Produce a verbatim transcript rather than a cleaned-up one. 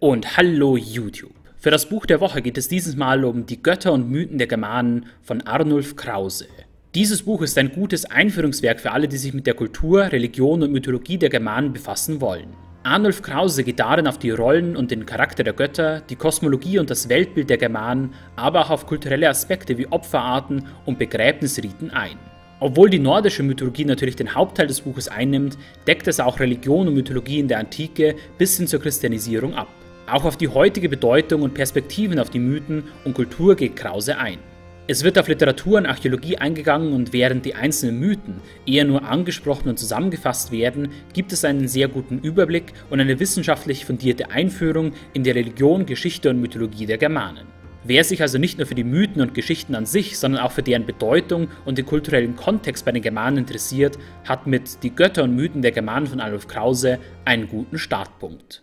Und hallo YouTube! Für das Buch der Woche geht es dieses Mal um die Götter und Mythen der Germanen von Arnulf Krause. Dieses Buch ist ein gutes Einführungswerk für alle, die sich mit der Kultur, Religion und Mythologie der Germanen befassen wollen. Arnulf Krause geht darin auf die Rollen und den Charakter der Götter, die Kosmologie und das Weltbild der Germanen, aber auch auf kulturelle Aspekte wie Opferarten und Begräbnisriten ein. Obwohl die nordische Mythologie natürlich den Hauptteil des Buches einnimmt, deckt es auch Religion und Mythologie in der Antike bis hin zur Christianisierung ab. Auch auf die heutige Bedeutung und Perspektiven auf die Mythen und Kultur geht Krause ein. Es wird auf Literatur und Archäologie eingegangen und während die einzelnen Mythen eher nur angesprochen und zusammengefasst werden, gibt es einen sehr guten Überblick und eine wissenschaftlich fundierte Einführung in die Religion, Geschichte und Mythologie der Germanen. Wer sich also nicht nur für die Mythen und Geschichten an sich, sondern auch für deren Bedeutung und den kulturellen Kontext bei den Germanen interessiert, hat mit Die Götter und Mythen der Germanen von Arnulf Krause einen guten Startpunkt.